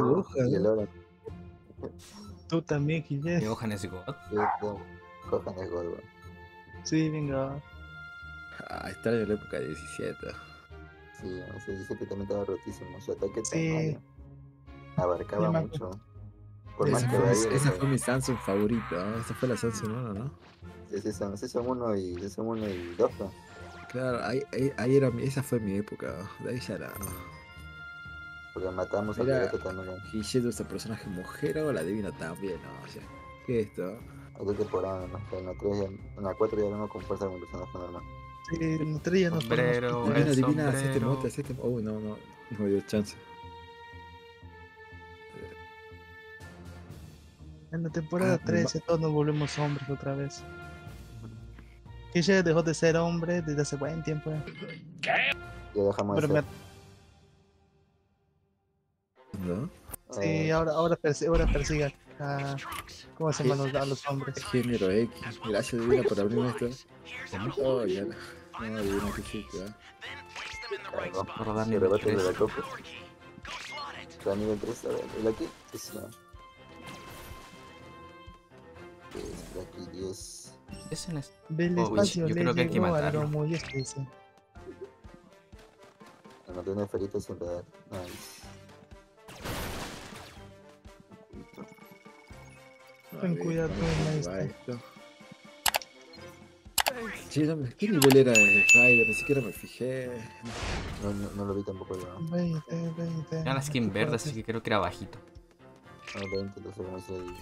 Gohan. Tú también, Guillermo. ¿Y Gohan es God? Gohan es God, sí, venga. Ah, está en la época 17. Sí, ese 17 también estaba rotísimo. Su ataque sí abarcaba mucho. Por más que esa fue mi Samsung favorita, ¿no? Esa fue la Samsung 1, ¿no? Samsung 1 y Samsung 1 y 2. Claro, ahí era, esa fue mi época, de ahí ya era. Porque matamos a este también. Guillermo es el personaje mujer o la divina también, ¿no? O sea, ¿qué es esto? Otra temporada más, que en la 3 y en la 4 ya hablamos con fuerza con personaje normal. Sí, en la 3 ya nos ponemos. Divina, hacete oh, no me dio chance. En la temporada 13 todos nos volvemos hombres otra vez. Que ya dejó de ser hombre desde hace buen tiempo. ¿Qué? Ya dejamos de ser. ¿No? Sí, ahora persigue a... ¿Cómo se llaman los hombres? Género X. Gracias divina por abrirme esto. Oh, ya no. No, divina que chica. Vamos a darle rebate de la copa. Está a nivel 3, a ver, ¿el aquí? Sí, no. Aquí 10. Es en del espacio, yo creo que hay que matarlo. No tiene esferitas sin dar. Ten cuidado, maestro. Sí, no, ¿qué nivel era el Rider? Ni siquiera me fijé. No lo vi tampoco. Era 20. Era la skin verde, así que creo que era bajito. Ah, 20, entonces vamos a ir.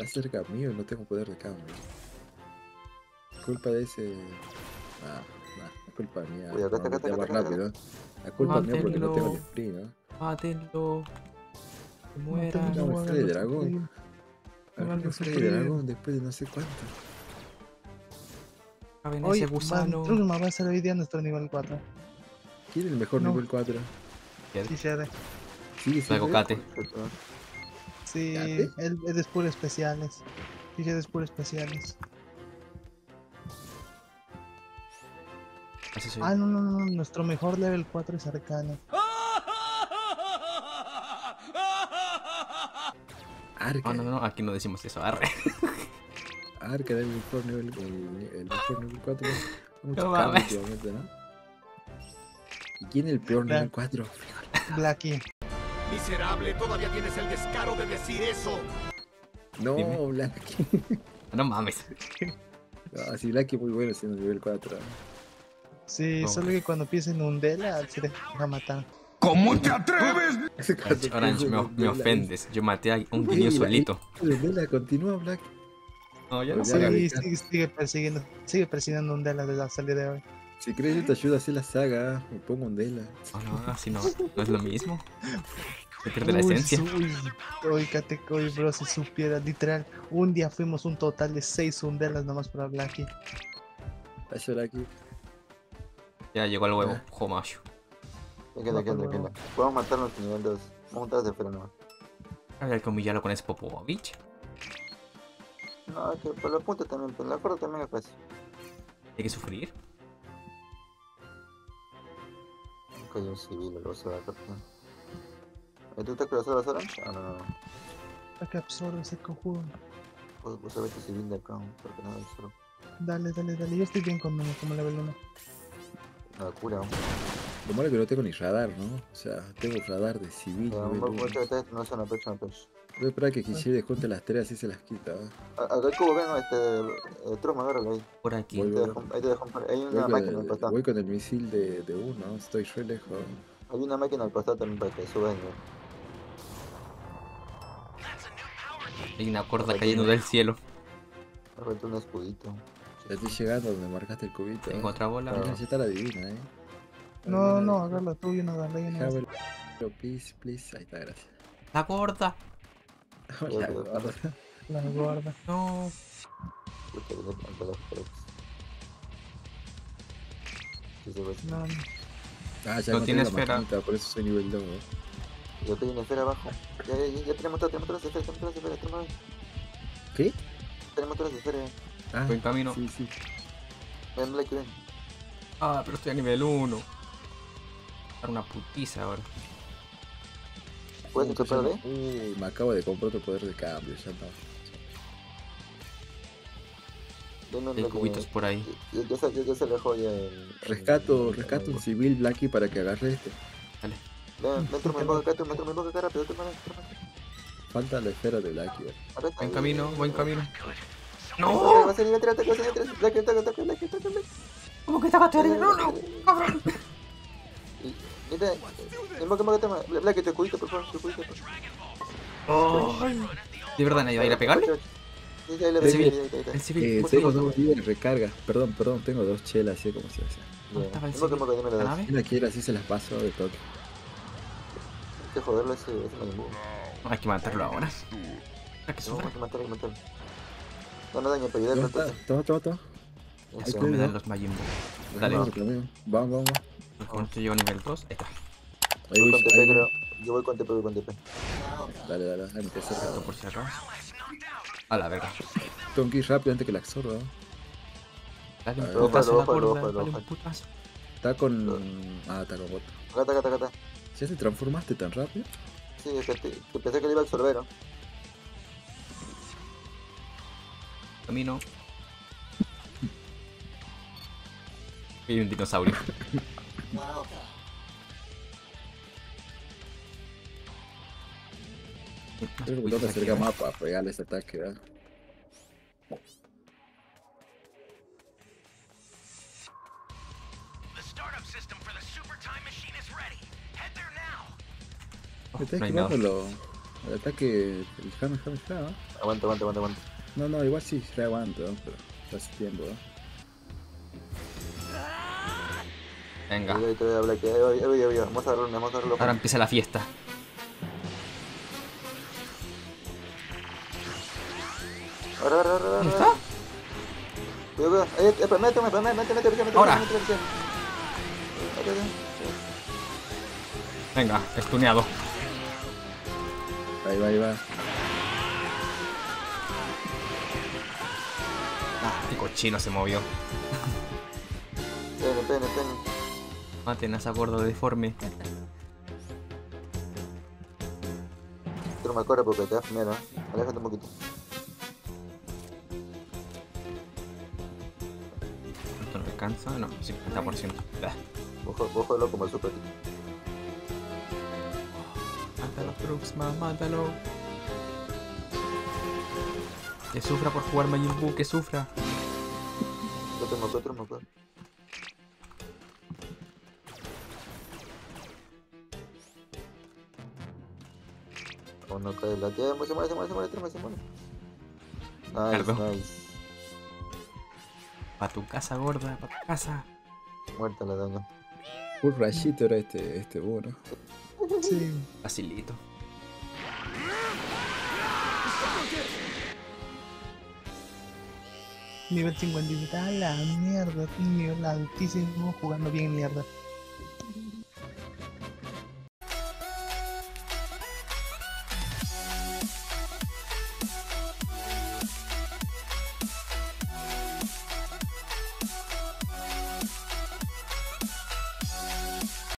Está cerca mío y no tengo poder de cambio. Culpa de ese... es culpa mía. Cuidado, rápido. La culpa mía porque no tengo el sprint, ¿no? Mátenlo. Que muera. No, el dragón. No sale el dragón después de no sé cuánto. Oye, gusano. Trugma va a ser hoy día nuestro nivel 4. ¿Quién es el mejor nivel 4? Sí, sí. La Cocate. Sí, él es puro especiales. Fíjate, es puro especiales. Sí. Ah, no, nuestro mejor level 4 es arcano. Arca. No, aquí no decimos eso, arre. Arca del mejor nivel, el mejor nivel 4. Mucho no cambio últimamente, ¿no? ¿Y quién es el peor nivel 4? Blacky. Miserable, todavía tienes el descaro de decir eso. No, Blacky. No mames. No, sí, Blacky muy bueno siendo nivel 4. Sí, no, solo que cuando piensa en Undela se te va a matar. ¿Cómo te atreves? Orange, me ofendes. Yo maté a un niño solito. Undela, continúa, Blacky. No, ya no sé. Sí, sigue persiguiendo Undela desde la salida de hoy. Si crees que te ayuda a hacer la saga, me pongo Undela. No, así no es lo mismo. Se pierde la esencia. Oye, bro, si supiera, literal, un día fuimos un total de 6 Undelas nomás para Blacky. Ya llegó el huevo, Jomashu. Queda. Podemos matarnos en nivel 2. Vamos a matarnos de fuera nomás. A ver, con Villalo con ese Popovich. No, es que por la punta también, por la cuerda también es fácil. Hay que sufrir. Hay un civil, lo vas a dar. ¿Tú te cruzas las horas? Ah, no. Para que absorbe ese conjuro. Pues a ver que civil de acá, porque no absorbe. Dale, yo estoy bien conmigo, como level 1. No, cura. Lo malo es que no tengo ni radar, ¿no? O sea, tengo radar de civil. No son apecho. Voy a esperar que Kishir descuente las 3 y se las quita. Acá el cubo, ven, Troma, agárralo ahí. Por aquí. Ahí te dejo un par. Hay una máquina al costado. Voy con el misil de uno, estoy re lejos. Hay una máquina al costado también para que suba. Hay una cuerda cayendo del cielo. Me falta un escudito. Ya estoy llegando donde marcaste el cubito. Tengo otra bola. Ya está la divina, No, agárrala tú y una agarré. Please. Ahí está, gracias. La gorda. La gorda. No. No. Ah, ya no tiene esfera. Maquinita, por eso soy nivel 2. Yo tengo una esfera abajo. Ya tenemos todas las esferas. ¿Qué? Tenemos todas las esferas. Buen camino. Sí. Ven, Blacky, ven. Ah, pero estoy a nivel 1. Dar una putiza ahora. ¿Cuál es tu poder de...? Uy, me acabo de comprar otro poder de cambio, ya está. Hay cubitos por ahí. Ya se alejó ya el... Rescato un civil Blacky para que agarre este. Dale. Métrame en boca acá rápido, Falta la esfera de Blacky. Buen camino, buen camino. ¡No! ¡Va a salir, va a tirar! ¡Blacky, ataca! ¿Cómo que ataca? ¡No! ¡Cabrón! En boca, Blacky, te cubito, por favor, ¡Oh! ¿De verdad nadie va a ir a pegarle? El civil. Tengo dos víveres recarga. Perdón, tengo dos chelas, así como se hace. ¿Dónde estaba el civil? ¿Quién la quiere? Así se las paso de toque. Hay que joderlo ese majinbuu. No, hay que matarlo ahora. Hay que matarlo. No daño, pero ayudarlo. Toma. Hay que cuidar los majinbuu. Dale. Vamos. Cuando yo llego a nivel 2, ahí está. Yo voy con TP, Dale, empecé a por si acaso. A la verga. Tengo que ir rápido antes que la absorba. Dale un putazo a la cuerda, dale un putazo. Está con... Ah, está con bot. Acá. ¿Ya te transformaste tan rápido? Sí, pensé que le iba a absorber, ¿no? A mí no. Mira un dinosaurio. Creo que no te acerca más para pegarle ese ataque, ¿verdad? Me está esquivándolo. El ataque. El Hammer, ¿no? Aguanta. No, igual sí, se aguanta, ¿no? Pero está asistiendo, ¿no? Venga. Vamos a darle, Ahora empieza la fiesta. ¿Dónde está? Méteme. Ahora. Venga, estuneado. Ahí va. Ah, qué cochino se movió. Pene. Maten a esa gorda deforme. Pero me corre porque te das miedo. Aléjate un poquito. ¿Esto no alcanza? No, 50%. Bójalo como el super. Mátalo, Truxman, mátalo. Que sufra por jugar majinbuu, que sufra. Otro. O no cae la tierra, se muere. Nice. Pa' tu casa, gorda, pa' tu casa. Muerta la dama. Un rayito era este bueno. Sí. Facilito. Nivel 50, a la mierda, tío, la altísimo jugando bien mierda.